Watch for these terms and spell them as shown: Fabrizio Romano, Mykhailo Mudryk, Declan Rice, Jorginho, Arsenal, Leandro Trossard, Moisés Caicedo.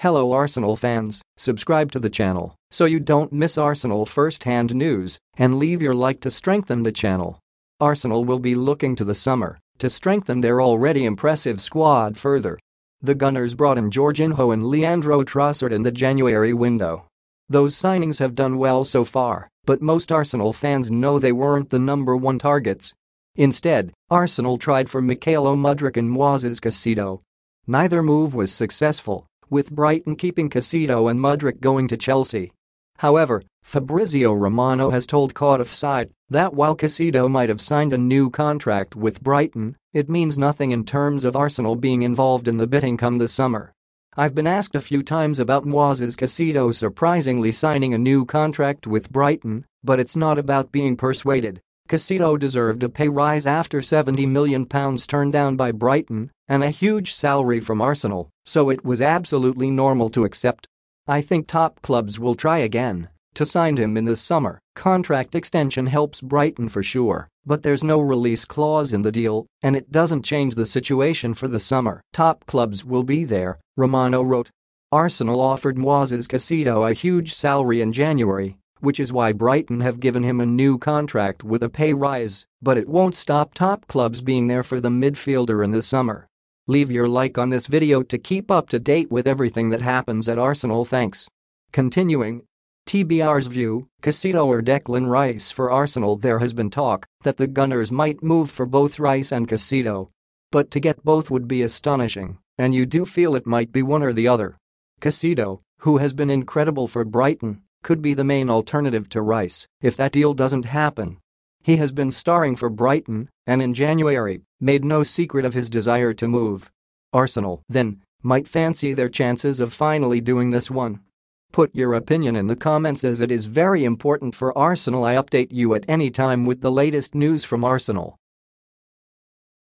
Hello Arsenal fans, subscribe to the channel so you don't miss Arsenal first-hand news and leave your like to strengthen the channel. Arsenal will be looking to the summer to strengthen their already impressive squad further. The Gunners brought in Jorginho and Leandro Trossard in the January window. Those signings have done well so far, but most Arsenal fans know they weren't the #1 targets. Instead, Arsenal tried for Mykhailo Mudryk and Moisés Caicedo. Neither move was successful, with Brighton keeping Caicedo and Mudryk going to Chelsea. However, Fabrizio Romano has told Caught Offside that while Caicedo might have signed a new contract with Brighton, it means nothing in terms of Arsenal being involved in the bidding come the summer. I've been asked a few times about Moisés Caicedo surprisingly signing a new contract with Brighton, but it's not about being persuaded. Caicedo deserved a pay rise after £70 million turned down by Brighton and a huge salary from Arsenal, so it was absolutely normal to accept. I think top clubs will try again to sign him in this summer. Contract extension helps Brighton for sure, but there's no release clause in the deal, and it doesn't change the situation for the summer. Top clubs will be there, Romano wrote. Arsenal offered Moisés Caicedo a huge salary in January, which is why Brighton have given him a new contract with a pay rise, but it won't stop top clubs being there for the midfielder in the summer. Leave your like on this video to keep up to date with everything that happens at Arsenal. Thanks. Continuing. TBR's view, Caicedo or Declan Rice for Arsenal. There has been talk that the Gunners might move for both Rice and Caicedo. But to get both would be astonishing, and you do feel it might be one or the other. Caicedo, who has been incredible for Brighton, could be the main alternative to Rice if that deal doesn't happen. He has been starring for Brighton and in January made no secret of his desire to move. Arsenal, then, might fancy their chances of finally doing this one. Put your opinion in the comments, as it is very important for Arsenal. I update you at any time with the latest news from Arsenal.